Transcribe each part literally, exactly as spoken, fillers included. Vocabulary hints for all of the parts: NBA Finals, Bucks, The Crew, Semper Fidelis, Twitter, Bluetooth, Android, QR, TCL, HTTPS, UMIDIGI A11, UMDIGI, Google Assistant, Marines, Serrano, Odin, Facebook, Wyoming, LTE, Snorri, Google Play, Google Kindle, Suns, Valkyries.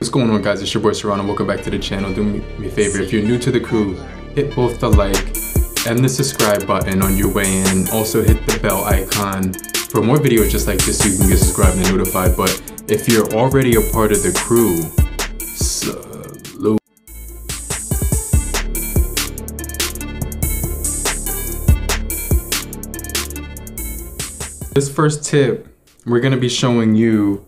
What's going on, guys? It's your boy Serrano. Welcome back to the channel. Do me a favor, if you're new to The Crew, hit both the like and the subscribe button on your way in. Also hit the bell icon for more videos just like this so you can get subscribed and notified. But if you're already a part of The Crew, salute. This first tip, we're going to be showing you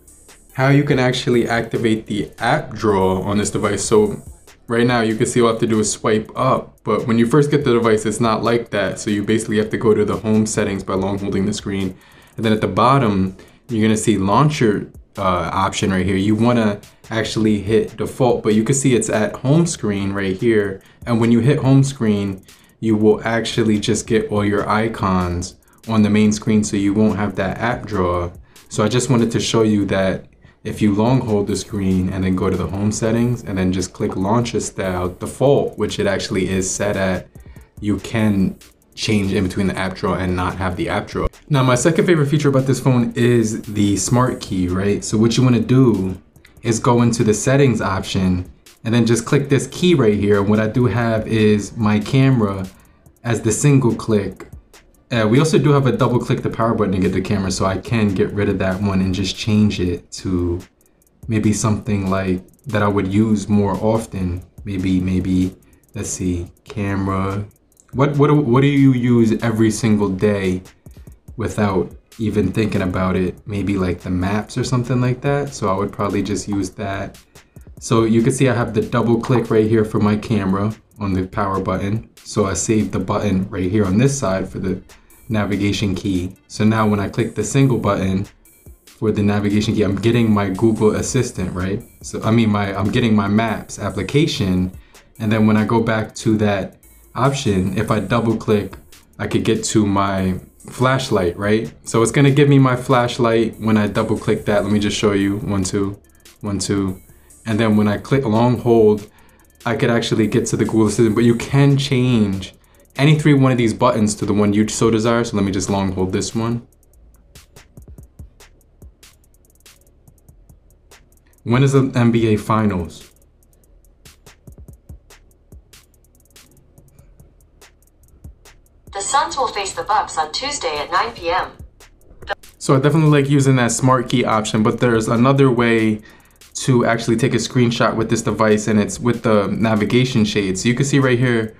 how you can actually activate the app drawer on this device. So right now you can see all I have to do is swipe up, but when you first get the device, it's not like that. So you basically have to go to the home settings by long holding the screen. And then at the bottom, you're gonna see launcher uh, option right here. You wanna actually hit default, but you can see it's at home screen right here. And when you hit home screen, you will actually just get all your icons on the main screen, so you won't have that app drawer. So I just wanted to show you that if you long hold the screen and then go to the home settings and then just click launcher style default, which it actually is set at, you can change in between the app drawer and not have the app drawer. Now, my second favorite feature about this phone is the smart key, right? So what you wanna do is go into the settings option and then just click this key right here. What I do have is my camera as the single click. Uh, we also do have a double click the power button to get the camera, so I can get rid of that one and just change it to maybe something like that I would use more often. Maybe, maybe, let's see, camera. What, what, what do you use every single day without even thinking about it? Maybe like the maps or something like that. So I would probably just use that. So you can see I have the double click right here for my camera on the power button. So I saved the button right here on this side for the navigation key. So now when I click the single button for the navigation key, I'm getting my Google Assistant, right? So I mean, my I'm getting my Maps application. And then when I go back to that option, if I double click, I could get to my flashlight, right? So it's gonna give me my flashlight when I double click that. Let me just show you, one, two, one, two. And then when I click long hold, I could actually get to the Google Assistant, but you can change any three one of these buttons to the one you so desire. So let me just long hold this one. When is the N B A Finals? The Suns will face the Bucks on Tuesday at nine p m So I definitely like using that smart key option, but there's another way to actually take a screenshot with this device, and it's with the navigation shade. So you can see right here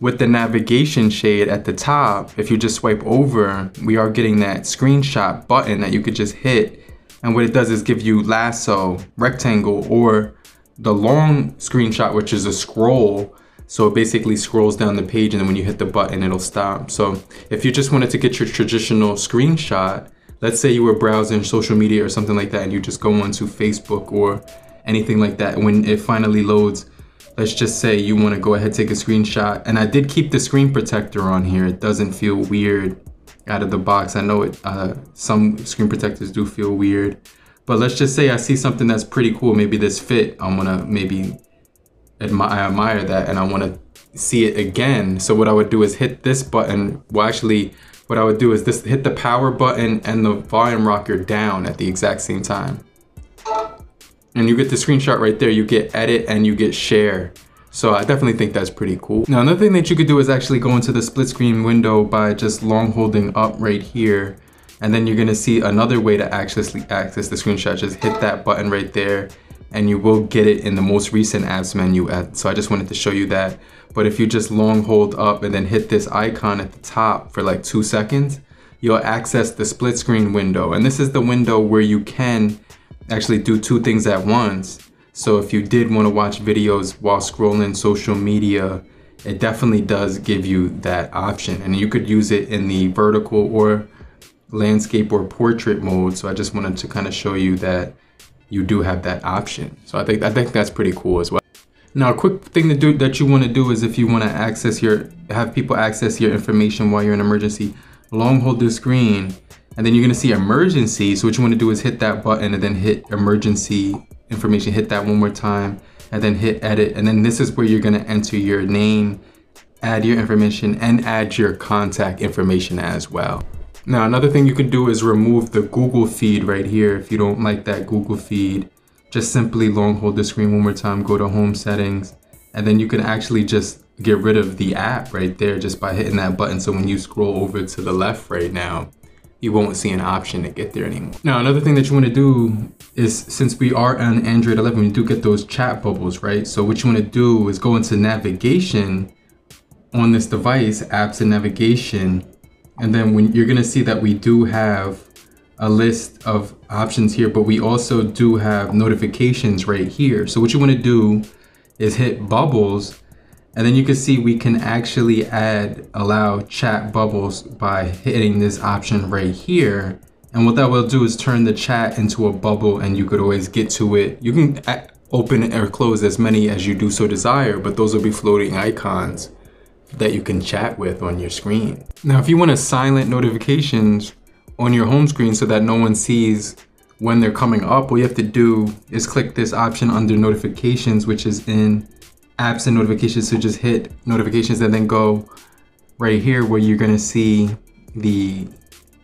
with the navigation shade at the top, if you just swipe over, we are getting that screenshot button that you could just hit. And what it does is give you lasso, rectangle, or the long screenshot, which is a scroll. So it basically scrolls down the page, and then when you hit the button, it'll stop. So if you just wanted to get your traditional screenshot, let's say you were browsing social media or something like that, and you just go onto Facebook or anything like that. When it finally loads, let's just say you want to go ahead, take a screenshot. And I did keep the screen protector on here. It doesn't feel weird out of the box. I know it. Uh, some screen protectors do feel weird, but let's just say I see something that's pretty cool. Maybe this fit. I want to maybe admire, I admire that, and I want to see it again. So what I would do is hit this button. Well, actually, what I would do is just hit the power button and the volume rocker down at the exact same time. And you get the screenshot right there, you get edit and you get share. So I definitely think that's pretty cool. Now, another thing that you could do is actually go into the split screen window by just long holding up right here. And then you're gonna see another way to actually access the screenshot. Just hit that button right there, and you will get it in the most recent apps menu. So I just wanted to show you that. But if you just long hold up and then hit this icon at the top for like two seconds, you'll access the split screen window. And this is the window where you can actually do two things at once. So if you did wanna watch videos while scrolling social media, it definitely does give you that option. And you could use it in the vertical or landscape or portrait mode. So I just wanted to kind of show you that you do have that option. So I think I think that's pretty cool as well. Now, a quick thing to do that you want to do is if you want to access your have people access your information while you're in emergency, long hold the screen, and then you're gonna see emergency. So what you want to do is hit that button and then hit emergency information, hit that one more time, and then hit edit. And then this is where you're gonna enter your name, add your information, and add your contact information as well. Now, another thing you can do is remove the Google feed right here. If you don't like that Google feed, just simply long hold the screen one more time, go to home settings, and then you can actually just get rid of the app right there just by hitting that button. So when you scroll over to the left right now, you won't see an option to get there anymore. Now, another thing that you want to do is, since we are on Android eleven, we do get those chat bubbles, right? So what you want to do is go into navigation on this device, apps and navigation. And then when you're going to see that we do have a list of options here, but we also do have notifications right here. So what you want to do is hit bubbles, and then you can see we can actually add allow chat bubbles by hitting this option right here. And what that will do is turn the chat into a bubble, and you could always get to it. You can open or close as many as you do so desire, but those will be floating icons that you can chat with on your screen. Now, if you want to silent notifications on your home screen so that no one sees when they're coming up, what you have to do is click this option under notifications, which is in apps and notifications. So just hit notifications and then go right here where you're going to see the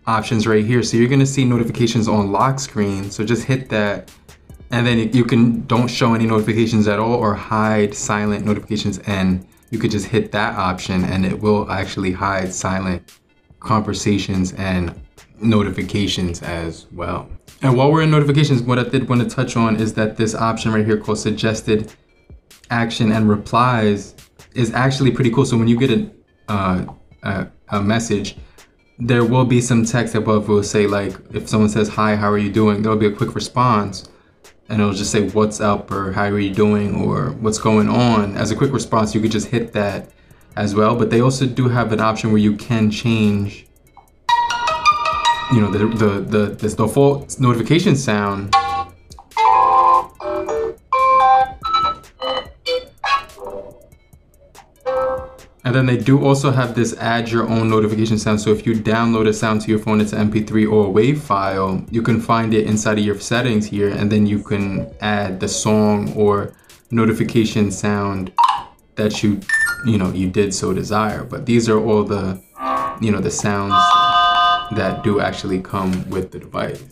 options right here. So you're going to see notifications on lock screen. So just hit that, and then you can don't show any notifications at all or hide silent notifications. And you could just hit that option and it will actually hide silent conversations and notifications as well. And while we're in notifications, what I did want to touch on is that this option right here called suggested action and replies is actually pretty cool. So when you get a, uh, a, a message, there will be some text above will say, like, if someone says, hi, how are you doing? There'll be a quick response, and it'll just say, what's up, or how are you doing, or what's going on. As a quick response, you could just hit that as well. But they also do have an option where you can change, you know, the, the, the this default notification sound . And then they do also have this add your own notification sound. So if you download a sound to your phone, it's an M P three or a WAV file, you can find it inside of your settings here, and then you can add the song or notification sound that you, you know, you did so desire. But these are all the, you know, the sounds that do actually come with the device.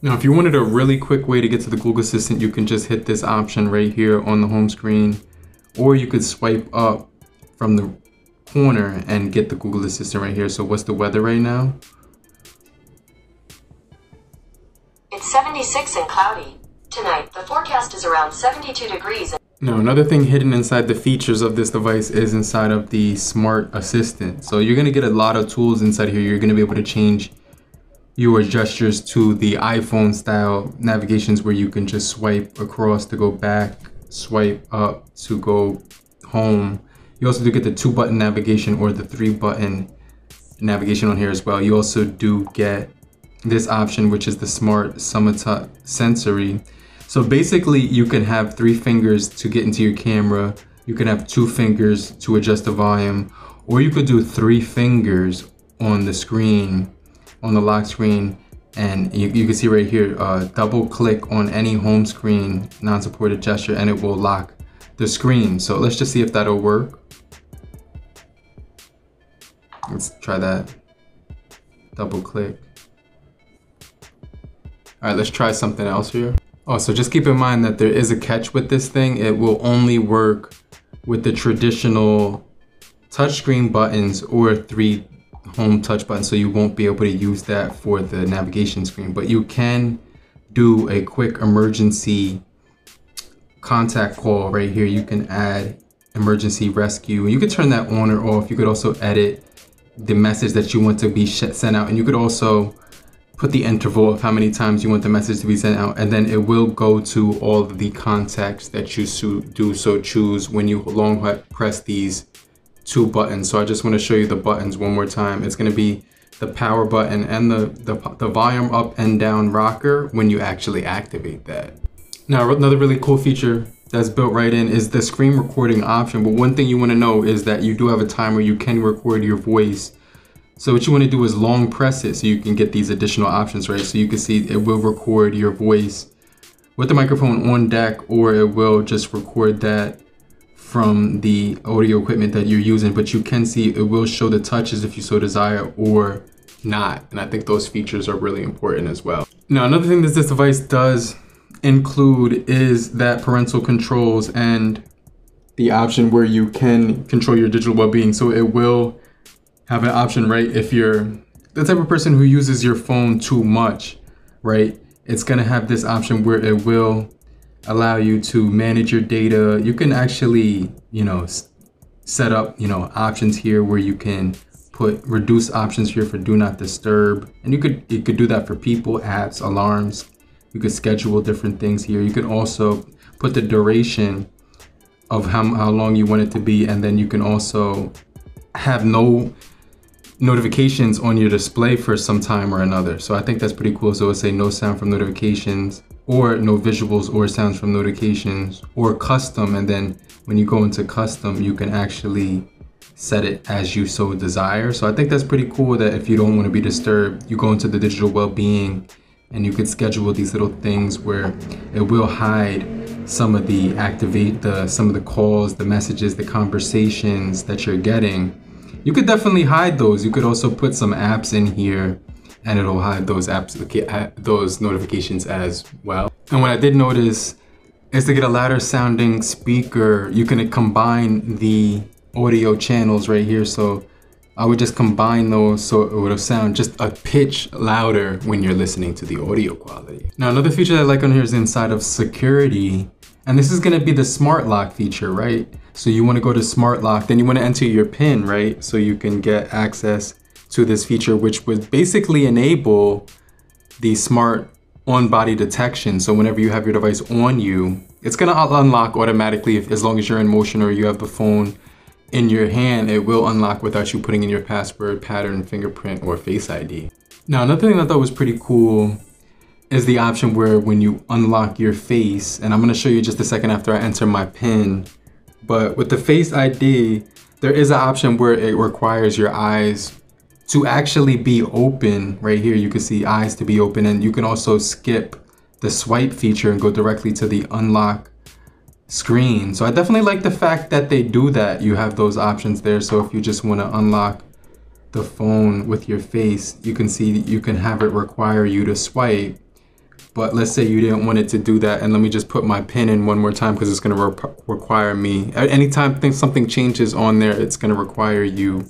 Now, if you wanted a really quick way to get to the Google Assistant, you can just hit this option right here on the home screen, or you could swipe up from the corner and get the Google Assistant right here. So what's the weather right now? It's seventy-six and cloudy. Tonight, the forecast is around seventy-two degrees. Now, another thing hidden inside the features of this device is inside of the Smart Assistant. So you're gonna get a lot of tools inside here. You're gonna be able to change your gestures to the iPhone style navigations, where you can just swipe across to go back, swipe up to go home. You also do get the two button navigation or the three button navigation on here as well. You also do get this option, which is the Smart Summata Sensory. So basically you can have three fingers to get into your camera. You can have two fingers to adjust the volume, or you could do three fingers on the screen, on the lock screen. And you, you can see right here, uh, double click on any home screen non-supported gesture and it will lock the screen. So let's just see if that'll work. Let's try that. Double click. All right, let's try something else here. Also, just keep in mind that there is a catch with this thing. It will only work with the traditional touchscreen buttons or three home touch buttons. So you won't be able to use that for the navigation screen, but you can do a quick emergency contact call right here. You can add emergency rescue. You could turn that on or off. You could also edit the message that you want to be sent out, and you could also put the interval of how many times you want the message to be sent out, and then it will go to all of the contacts that you so do so choose when you long press these two buttons. So I just want to show you the buttons one more time. It's going to be the power button and the, the, the volume up and down rocker when you actually activate that. Now, another really cool feature that's built right in is the screen recording option. But one thing you want to know is that you do have a timer. You can record your voice. So what you want to do is long press it so you can get these additional options, right? So you can see it will record your voice with the microphone on deck, or it will just record that from the audio equipment that you're using. But you can see it will show the touches if you so desire or not. And I think those features are really important as well. Now, another thing that this device does include is that parental controls and the option where you can control your digital well-being. So it will have an option, right? If you're the type of person who uses your phone too much, right? It's gonna have this option where it will allow you to manage your data. You can actually, you know, set up, you know, options here where you can put reduce options here for do not disturb. And you could, you could do that for people, apps, alarms. You could schedule different things here. You can also put the duration of how, how long you want it to be. And then you can also have no notifications on your display for some time or another. So I think that's pretty cool. So it'll say no sound from notifications, or no visuals or sounds from notifications, or custom. And then when you go into custom, you can actually set it as you so desire. So I think that's pretty cool that if you don't want to be disturbed, you go into the digital well-being and you could schedule these little things where it will hide some of the activate the some of the calls, the messages, the conversations that you're getting. You could definitely hide those. You could also put some apps in here and it'll hide those apps, okay, those notifications as well. And what I did notice is to get a louder sounding speaker, you can combine the audio channels right here. So I would just combine those so it would sound just a pitch louder when you're listening to the audio quality. Now, another feature that I like on here is inside of security. And this is gonna be the smart lock feature, right? So you wanna go to smart lock, then you wanna enter your PIN, right? So you can get access to this feature, which would basically enable the smart on-body detection. So whenever you have your device on you, it's gonna unlock automatically if, as long as you're in motion or you have the phone in your hand, it will unlock without you putting in your password, pattern, fingerprint, or Face I D. Now, another thing I thought was pretty cool is the option where when you unlock your face, and I'm gonna show you just a second after I enter my PIN, but with the Face I D, there is an option where it requires your eyes to actually be open. Right here, you can see eyes to be open, and you can also skip the swipe feature and go directly to the unlock screen. So I definitely like the fact that they do that. You have those options there. So if you just want to unlock the phone with your face, you can see that you can have it require you to swipe. But let's say you didn't want it to do that. And let me just put my PIN in one more time because it's going to re require me. Anytime thing, something changes on there, it's going to require you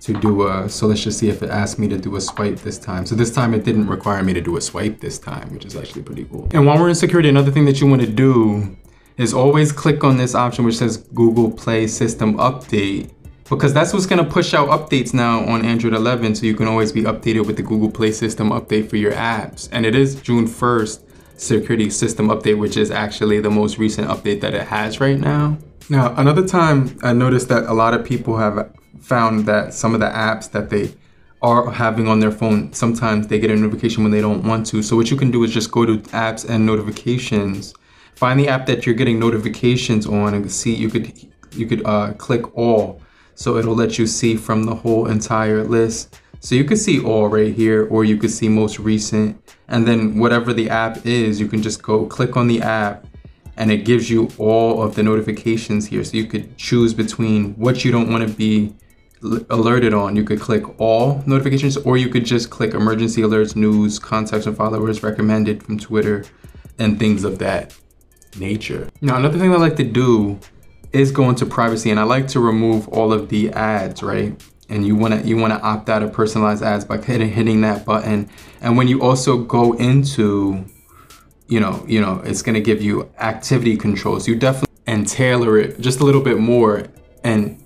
to do a, so let's just see if it asked me to do a swipe this time. So this time it didn't require me to do a swipe this time, which is actually pretty cool. And while we're in security, another thing that you want to do is always click on this option which says Google Play System Update, because that's what's gonna push out updates now on Android eleven, so you can always be updated with the Google Play System Update for your apps. And it is June first Security System Update, which is actually the most recent update that it has right now. Now, another time I noticed that a lot of people have found that some of the apps that they are having on their phone, sometimes they get a notification when they don't want to. So what you can do is just go to apps and notifications, find the app that you're getting notifications on, and see, you could you could uh, click all. So it'll let you see from the whole entire list. So you can see all right here, or you can see most recent. And then whatever the app is, you can just go click on the app and it gives you all of the notifications here. So you could choose between what you don't want to be alerted on. You could click all notifications, or you could just click emergency alerts, news, contacts and followers, recommended from Twitter, and things of that nature. Now, another thing I like to do is go into privacy, and I like to remove all of the ads, right? And you wanna you wanna opt out of personalized ads by hitting hitting that button. And when you also go into, you know, you know, it's gonna give you activity controls. You definitely and tailor it just a little bit more, and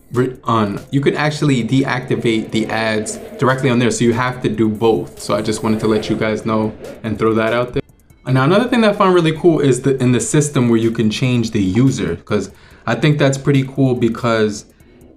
on you can actually deactivate the ads directly on there. So you have to do both. So I just wanted to let you guys know and throw that out there. Now, another thing that I find really cool is the, in the system where you can change the user, because I think that's pretty cool, because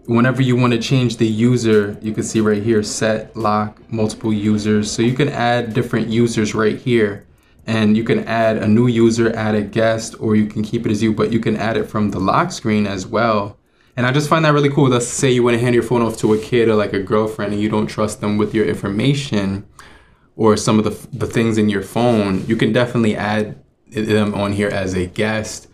whenever you want to change the user, you can see right here, set, lock, multiple users. So you can add different users right here, and you can add a new user, add a guest, or you can keep it as you, but you can add it from the lock screen as well. And I just find that really cool. Let's say you want to hand your phone off to a kid or like a girlfriend and you don't trust them with your information, or some of the, the things in your phone, you can definitely add them on here as a guest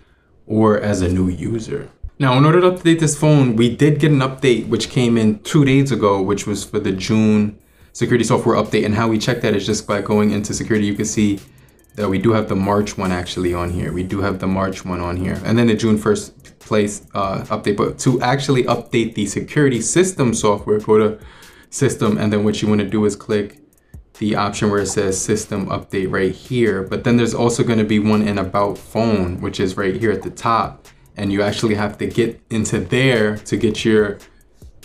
or as a new user. Now, in order to update this phone, we did get an update which came in two days ago, which was for the June security software update. And how we check that is just by going into security. You can see Uh, we do have the March one actually on here. We do have the March one on here. And then the June first place uh, update. But to actually update the security system software, go to system, and then what you want to do is click the option where it says system update right here. But then there's also going to be one in about phone, which is right here at the top. And you actually have to get into there to get your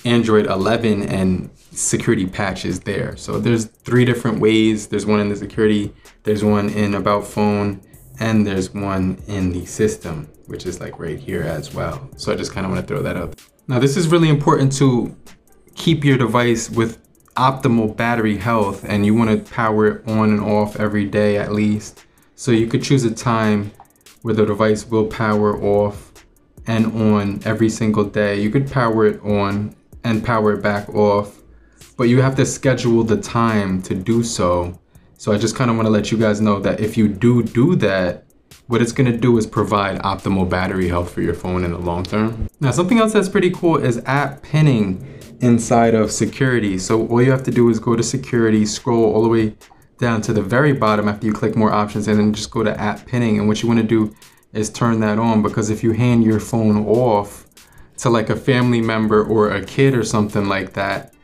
Android eleven and security patches there. So there's three different ways. There's one in the security, there's one in about phone, and there's one in the system, which is like right here as well. So I just kind of want to throw that up. Now this is really important to keep your device with optimal battery health, and you want to power it on and off every day at least. So you could choose a time where the device will power off and on every single day. You could power it on and power it back off, but you have to schedule the time to do so. So I just kind of want to let you guys know that if you do do that, what it's going to do is provide optimal battery health for your phone in the long term. Now, something else that's pretty cool is app pinning inside of security. So all you have to do is go to security, scroll all the way down to the very bottom after you click more options, and then just go to app pinning. And what you want to do is turn that on, because if you hand your phone off to like a family member or a kid or something like that,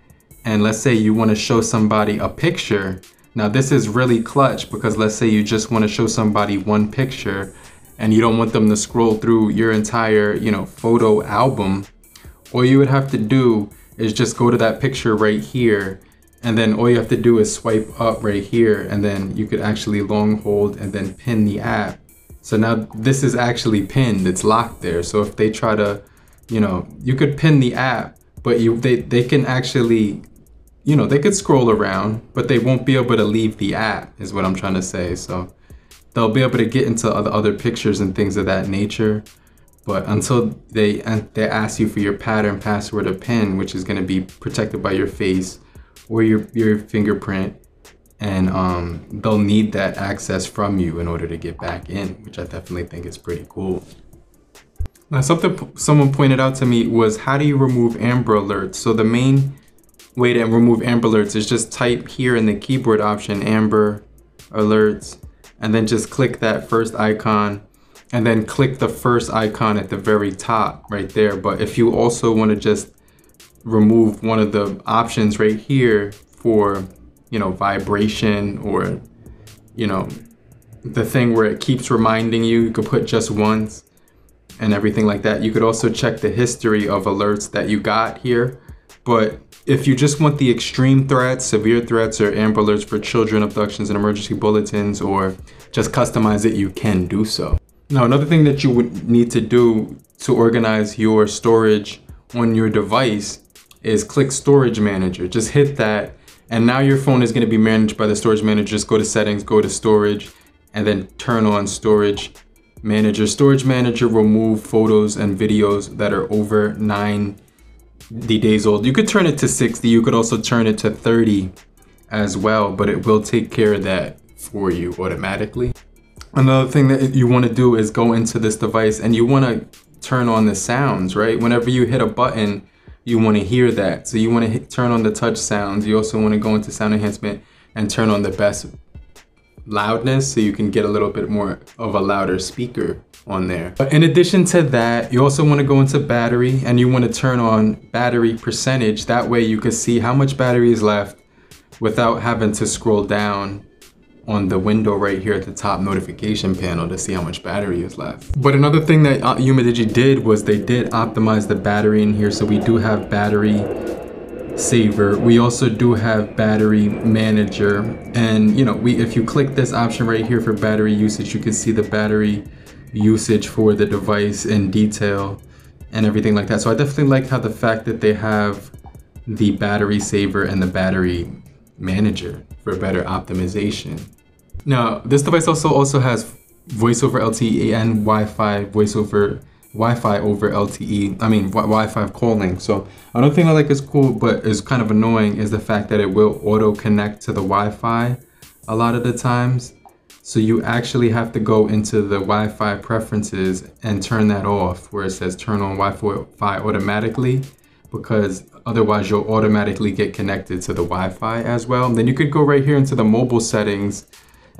and let's say you want to show somebody a picture. Now this is really clutch, because let's say you just want to show somebody one picture and you don't want them to scroll through your entire, you know, photo album. All you would have to do is just go to that picture right here, and then all you have to do is swipe up right here, and then you could actually long hold and then pin the app. So now this is actually pinned, it's locked there. So if they try to, you know, you could pin the app, but you they, they can actually, you know, they could scroll around, but they won't be able to leave the app is what I'm trying to say. So they'll be able to get into other, other pictures and things of that nature. But until they, they ask you for your pattern, password, or pin, which is going to be protected by your face or your, your fingerprint, and um, they'll need that access from you in order to get back in, which I definitely think is pretty cool. Now, something someone pointed out to me was, how do you remove Amber Alerts? So the main way to remove Amber Alerts is just type here in the keyboard option, Amber Alerts, and then just click that first icon, and then click the first icon at the very top right there. But if you also want to just remove one of the options right here for, you know, vibration, or, you know, the thing where it keeps reminding you, you could put just once and everything like that. You could also check the history of alerts that you got here. But if you just want the extreme threats, severe threats, or Amber Alerts for children, abductions, and emergency bulletins, or just customize it, you can do so. Now, another thing that you would need to do to organize your storage on your device is click Storage Manager. Just hit that, and now your phone is going to be managed by the Storage Manager. Just go to Settings, go to Storage, and then turn on Storage Manager. Storage Manager remove photos and videos that are over ninety days old. You could turn it to sixty. You could also turn it to thirty as well, but it will take care of that for you automatically. Another thing that you want to do is go into this device and you want to turn on the sounds, right? Whenever you hit a button, you want to hear that. So you want to hit, turn on the touch sounds. You also want to go into sound enhancement and turn on the best loudness, so you can get a little bit more of a louder speaker on there. But in addition to that, you also want to go into battery and you want to turn on battery percentage. That way you can see how much battery is left without having to scroll down on the window right here at the top notification panel to see how much battery is left. But another thing that UMIDIGI did was they did optimize the battery in here. So we do have battery saver. We also do have battery manager. And you know, we if you click this option right here for battery usage, you can see the battery usage for the device in detail and everything like that. So I definitely like how the fact that they have the battery saver and the battery manager for better optimization. Now, this device also also has voice over L T E and Wi-Fi voice over Wi-Fi over L T E. I mean Wi-Fi calling. So another thing I like is cool, but is kind of annoying, is the fact that it will auto connect to the Wi-Fi a lot of the times. So you actually have to go into the Wi-Fi preferences and turn that off, where it says turn on Wi-Fi automatically, because otherwise you'll automatically get connected to the Wi-Fi as well. And then you could go right here into the mobile settings,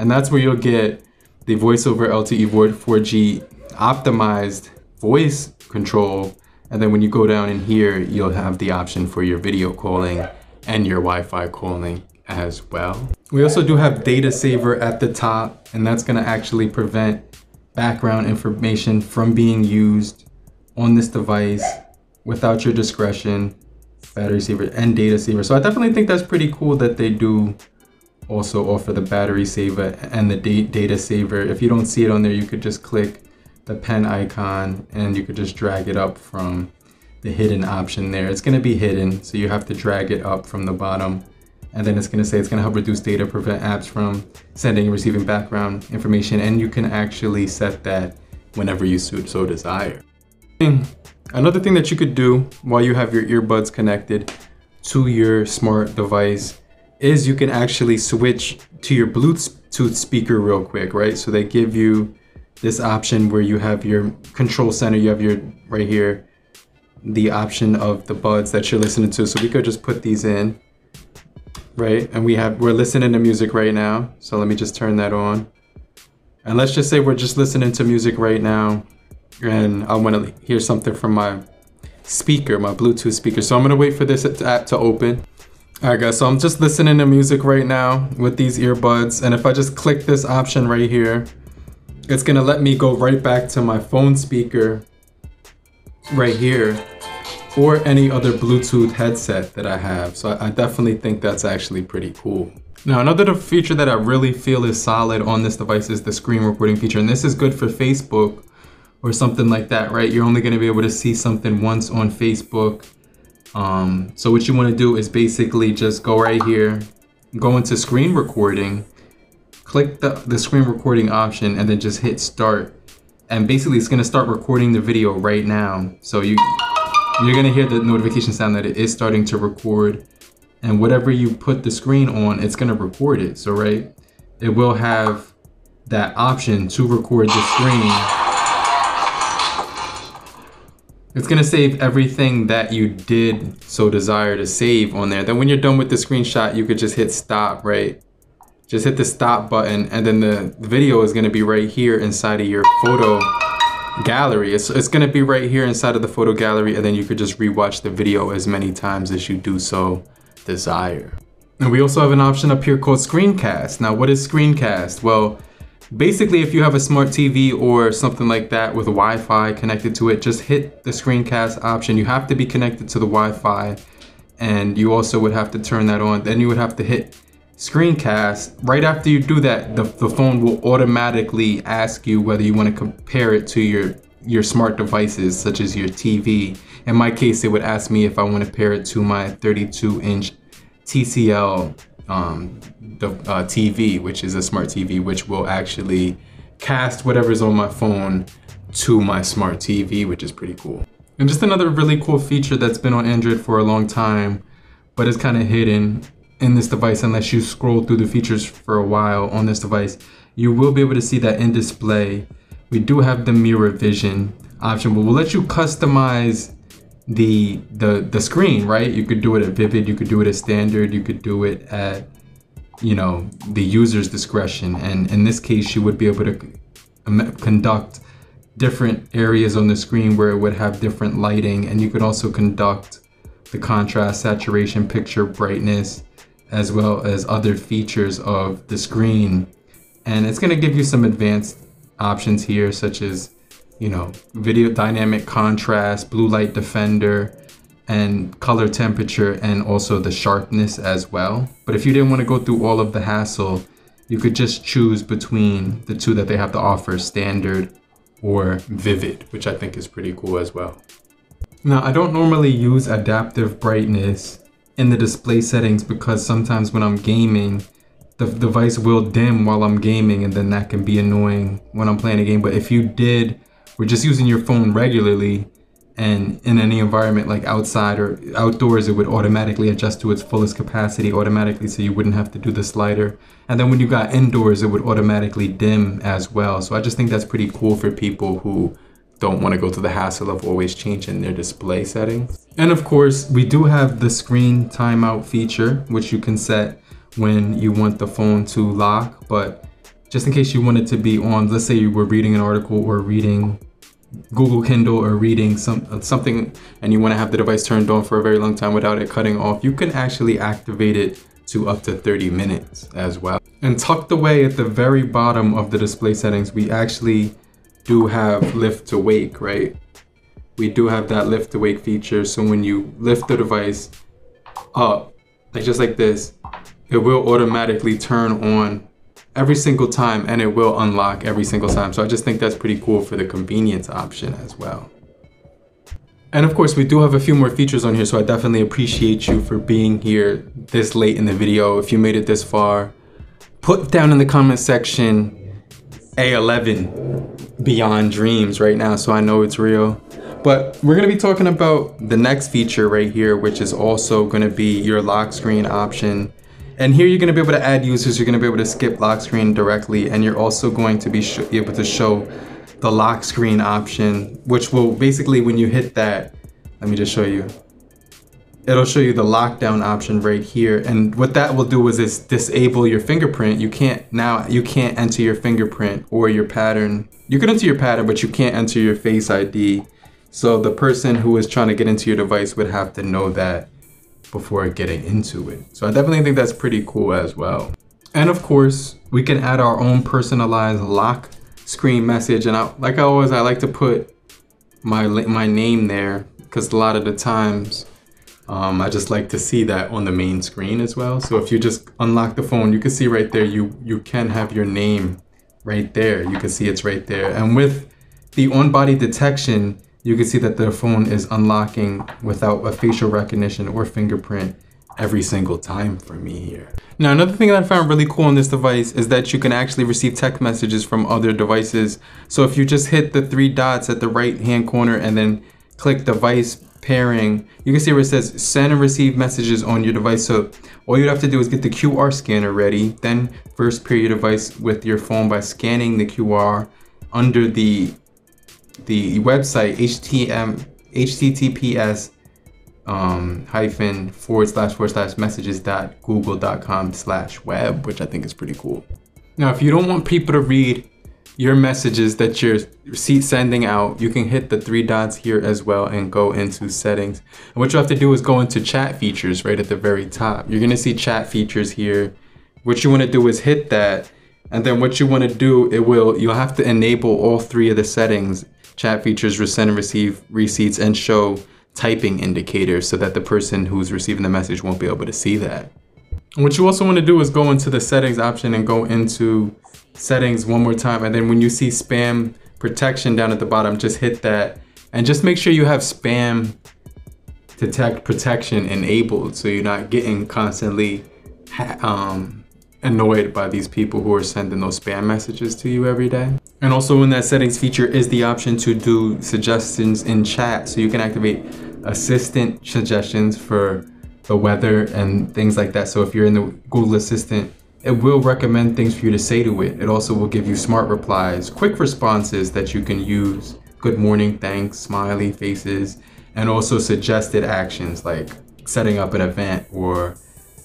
and that's where you'll get the voice over L T E four G optimized voice control. And then when you go down in here, you'll have the option for your video calling and your Wi-Fi calling as well. We also do have data saver at the top, and that's gonna actually prevent background information from being used on this device without your discretion. Battery saver and data saver. So I definitely think that's pretty cool that they do also offer the battery saver and the data saver. If you don't see it on there, you could just click the pen icon and you could just drag it up from the hidden option there. It's gonna be hidden, so you have to drag it up from the bottom. And then it's gonna say it's gonna help reduce data, prevent apps from sending and receiving background information. And you can actually set that whenever you so desire. Another thing that you could do while you have your earbuds connected to your smart device is you can actually switch to your Bluetooth speaker real quick, right? So they give you this option where you have your control center, you have your right here, the option of the buds that you're listening to. So we could just put these in, right? And we have, we're listening to music right now. So let me just turn that on. And let's just say we're just listening to music right now, and I want to hear something from my speaker, my Bluetooth speaker. So I'm going to wait for this app to open. All right, guys, so I'm just listening to music right now with these earbuds. And if I just click this option right here, it's going to let me go right back to my phone speaker right here or any other Bluetooth headset that I have. So I definitely think that's actually pretty cool. Now, another feature that I really feel is solid on this device is the screen recording feature. And this is good for Facebook or something like that, right? You're only gonna be able to see something once on Facebook. Um, so what you wanna do is basically just go right here, go into screen recording, click the, the screen recording option, and then just hit start. And basically it's gonna start recording the video right now. So you, you're gonna hear the notification sound that it is starting to record. And whatever you put the screen on, it's gonna record it. So, right, it will have that option to record the screen. It's gonna save everything that you did so desire to save on there. Then when you're done with the screenshot, you could just hit stop, right? Just hit the stop button, and then the video is gonna be right here inside of your photo gallery. It's, it's gonna be right here inside of the photo gallery, and then you could just rewatch the video as many times as you do so desire. And we also have an option up here called Screencast. Now, what is Screencast? Well, basically, if you have a smart T V or something like that with Wi-Fi connected to it, just hit the screencast option. You have to be connected to the Wi-Fi, and you also would have to turn that on. Then you would have to hit screencast. Right after you do that, the, the phone will automatically ask you whether you want to compare it to your, your smart devices, such as your T V. In my case, it would ask me if I want to pair it to my thirty-two inch T C L um, the uh, T V, which is a smart T V, which will actually cast whatever's on my phone to my smart T V, which is pretty cool. And just another really cool feature that's been on Android for a long time, but it's kind of hidden in this device unless you scroll through the features for a while on this device. You will be able to see that in display. We do have the mirror vision option, but we'll let you customize the the the screen, right? You could do it at vivid, you could do it at standard, you could do it at, you know, the user's discretion. And in this case, you would be able to conduct different areas on the screen where it would have different lighting, and you could also conduct the contrast, saturation, picture brightness, as well as other features of the screen. And it's going to give you some advanced options here, such as, you know, video dynamic contrast, blue light defender, and color temperature, and also the sharpness as well. But if you didn't want to go through all of the hassle, you could just choose between the two that they have to offer, standard or vivid, which I think is pretty cool as well. Now, I don't normally use adaptive brightness in the display settings because sometimes when I'm gaming, the device will dim while I'm gaming, and then that can be annoying when I'm playing a game. But if you did, we're just using your phone regularly, and in any environment like outside or outdoors, it would automatically adjust to its fullest capacity automatically, so you wouldn't have to do the slider. And then when you got indoors, it would automatically dim as well. So I just think that's pretty cool for people who don't want to go through the hassle of always changing their display settings. And of course, we do have the screen timeout feature, which you can set when you want the phone to lock, but just in case you wanted to be on, let's say you were reading an article or reading Google Kindle or reading some something and you want to have the device turned on for a very long time without it cutting off, you can actually activate it to up to thirty minutes as well. And tucked away at the very bottom of the display settings, we actually do have lift to wake, right? We do have that lift to wake feature. So when you lift the device up, like just like this, it will automatically turn on every single time and it will unlock every single time. So I just think that's pretty cool for the convenience option as well. And of course, we do have a few more features on here, so I definitely appreciate you for being here this late in the video. If you made it this far, put down in the comment section A eleven Beyond Dreams right now, so I know it's real. But we're going to be talking about the next feature right here, which is also going to be your lock screen option. And here you're going to be able to add users, you're going to be able to skip lock screen directly, and you're also going to be able to show the lock screen option, which will basically, when you hit that, let me just show you, it'll show you the lockdown option right here. And what that will do is it's disable your fingerprint. You can't now, you can't enter your fingerprint or your pattern. You can enter your pattern, but you can't enter your Face I D. So the person who is trying to get into your device would have to know that before getting into it. So I definitely think that's pretty cool as well. And of course, we can add our own personalized lock screen message. And I, like I always, I like to put my my name there because a lot of the times um, I just like to see that on the main screen as well. So if you just unlock the phone, you can see right there, you, you can have your name right there. You can see it's right there. And with the on-body detection, you can see that their phone is unlocking without a facial recognition or fingerprint every single time for me here. Now, another thing that I found really cool on this device is that you can actually receive text messages from other devices. So if you just hit the three dots at the right hand corner and then click device pairing, you can see where it says send and receive messages on your device. So all you'd have to do is get the Q R scanner ready, then first pair your device with your phone by scanning the Q R under the the website H T M H T T P S um, hyphen forward slash forward slash messages dot google dot com slash web, which I think is pretty cool. Now, if you don't want people to read your messages that you're sending out, you can hit the three dots here as well and go into settings. And what you have to do is go into chat features right at the very top. You're gonna see chat features here. What you wanna do is hit that, and then what you wanna do, it will, you'll have to enable all three of the settings: chat features, send and receive receipts, and show typing indicators, so that the person who's receiving the message won't be able to see that. And what you also want to do is go into the settings option and go into settings one more time. And then when you see spam protection down at the bottom, just hit that and just make sure you have spam detect protection enabled, so you're not getting constantly um, annoyed by these people who are sending those spam messages to you every day. And also in that settings feature is the option to do suggestions in chat. So you can activate assistant suggestions for the weather and things like that. So if you're in the Google Assistant, it will recommend things for you to say to it. It also will give you smart replies, quick responses that you can use, good morning, thanks, smiley faces, and also suggested actions like setting up an event, or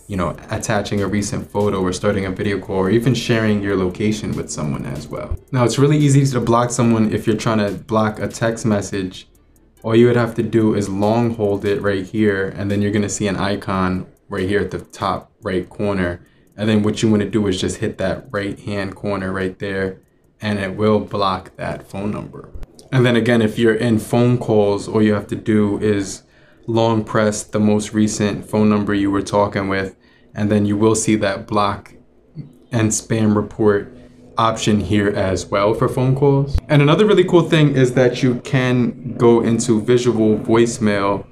you know, attaching a recent photo, or starting a video call, or even sharing your location with someone as well. Now, it's really easy to block someone if you're trying to block a text message. All you would have to do is long hold it right here, and then you're gonna see an icon right here at the top right corner. And then what you wanna do is just hit that right hand corner right there, and it will block that phone number. And then again, if you're in phone calls, all you have to do is long press the most recent phone number you were talking with, and then you will see that block and spam report option here as well for phone calls. And another really cool thing is that you can go into visual voicemail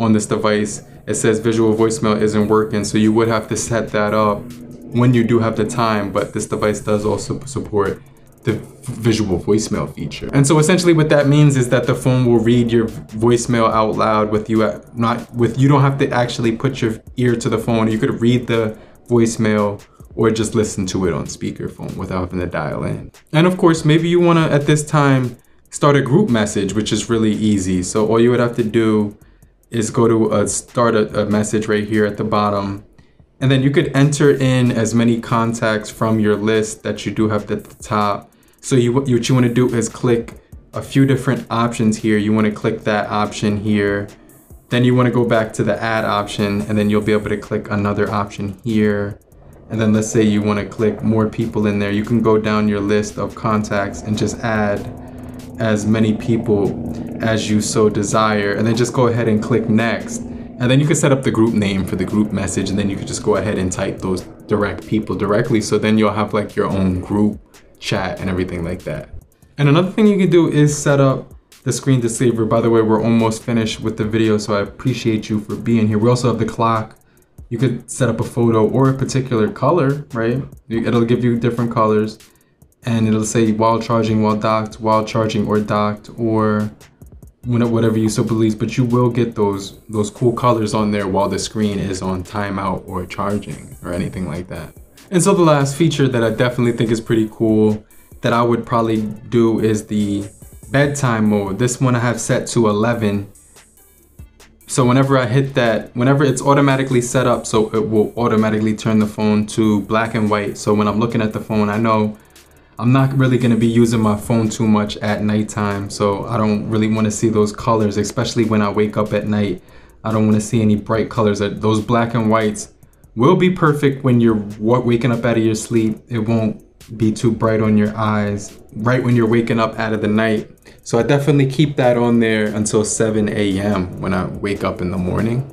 on this device. It says visual voicemail isn't working, so you would have to set that up when you do have the time, but this device does also support the visual voicemail feature. And so essentially what that means is that the phone will read your voicemail out loud with you at, not with you don't have to actually put your ear to the phone. You could read the voicemail or just listen to it on speakerphone without having to dial in. And of course, maybe you want to at this time start a group message, which is really easy. So all you would have to do is go to a start a, a message right here at the bottom, And then you could enter in as many contacts from your list that you do have at the top. So you, what you want to do is click a few different options here. You want to click that option here. Then you want to go back to the add option, and then you'll be able to click another option here. And then let's say you want to click more people in there. You can go down your list of contacts and just add as many people as you so desire, and then just go ahead and click next. And then you can set up the group name for the group message, and then you can just go ahead and type those direct people directly. So then you'll have like your own group chat and everything like that. And another thing you can do is set up the screen deceiver. By the way, we're almost finished with the video, so I appreciate you for being here. We also have the clock. You could set up a photo or a particular color, right? It'll give you different colors, and it'll say while charging, while docked, while charging or docked, or whatever you so believe, but you will get those those cool colors on there while the screen is on timeout or charging or anything like that. And so the last feature that I definitely think is pretty cool that I would probably do is the bedtime mode. This one I have set to eleven. So whenever I hit that, whenever it's automatically set up, so it will automatically turn the phone to black and white. So when I'm looking at the phone, I know I'm not really going to be using my phone too much at nighttime, so I don't really want to see those colors, especially when I wake up at night. I don't want to see any bright colors. Those black and whites will be perfect when you're waking up out of your sleep. It won't be too bright on your eyes right when you're waking up out of the night. So I definitely keep that on there until seven A M when I wake up in the morning.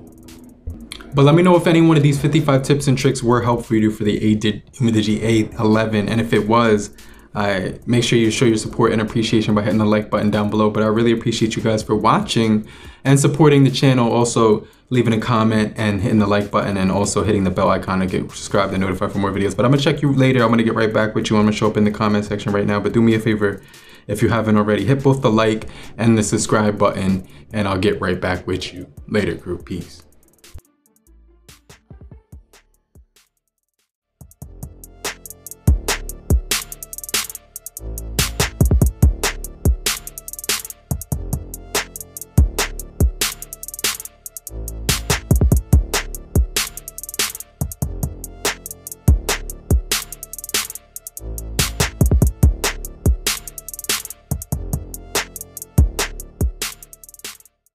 But let me know if any one of these fifty-five tips and tricks were helpful to you for the UMIDIGI A eleven, and if it was, Uh, make sure you show your support and appreciation by hitting the like button down below. But I really appreciate you guys for watching and supporting the channel. Also leaving a comment and hitting the like button, and also hitting the bell icon to get subscribed and notified for more videos. But I'm gonna check you later. I'm gonna get right back with you. I'm gonna show up in the comment section right now, but do me a favor, if you haven't already, hit both the like and the subscribe button, and I'll get right back with you later, crew. Peace.